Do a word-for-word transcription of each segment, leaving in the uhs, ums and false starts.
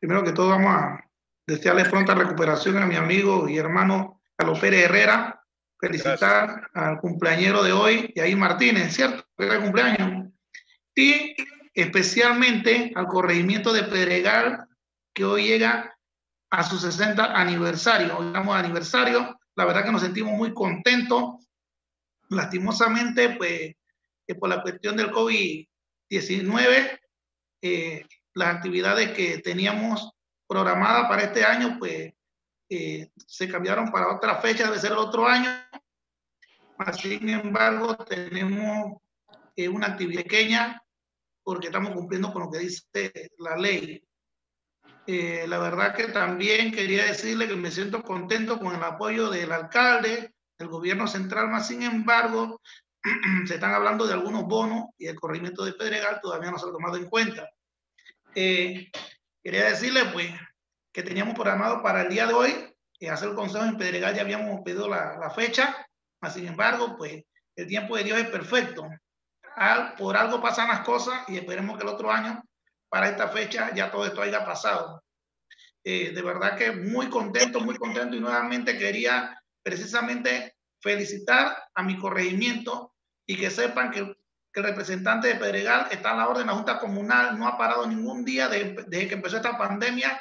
primero que todo vamos a desearle pronta recuperación a mi amigo y hermano Carlos Pérez Herrera, felicitar Gracias. Al cumpleañero de hoy, Yair Martínez, ¿cierto? Era el cumpleaños. Y especialmente al corregimiento de Pedregal, que hoy llega a su sesenta aniversario. Hoy estamos de aniversario, la verdad que nos sentimos muy contentos. Lastimosamente, pues, que por la cuestión del COVID diecinueve, eh, las actividades que teníamos programadas para este año, pues, eh, se cambiaron para otra fecha, debe ser el otro año. Sin embargo, tenemos eh, una actividad pequeña porque estamos cumpliendo con lo que dice la ley. Eh, la verdad que también quería decirle que me siento contento con el apoyo del alcalde, del gobierno central, más sin embargo, se están hablando de algunos bonos y el corregimiento de Pedregal todavía no se ha tomado en cuenta. Eh, quería decirle, pues, que teníamos programado para el día de hoy eh, hacer el consejo en Pedregal, ya habíamos pedido la, la fecha, más sin embargo, pues, el tiempo de Dios es perfecto. Al, por algo pasan las cosas y esperemos que el otro año, para esta fecha, ya todo esto haya pasado. Eh, de verdad que muy contento, muy contento, y nuevamente quería precisamente felicitar a mi corregimiento y que sepan que, que el representante de Pedregal está a la orden. La Junta Comunal no ha parado ningún día de, desde que empezó esta pandemia.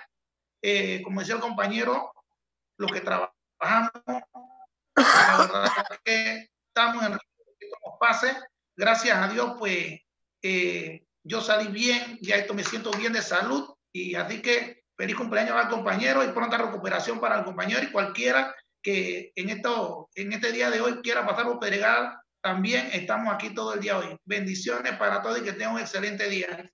Eh, como decía el compañero, los que trabajamos, la verdad que estamos en el que nos pase. Gracias a Dios, pues, eh, yo salí bien, ya esto me siento bien de salud, y así que feliz cumpleaños al compañero y pronta recuperación para el compañero y cualquiera que en, esto, en este día de hoy quiera pasar por Pedregal, también estamos aquí todo el día hoy. Bendiciones para todos y que tengan un excelente día.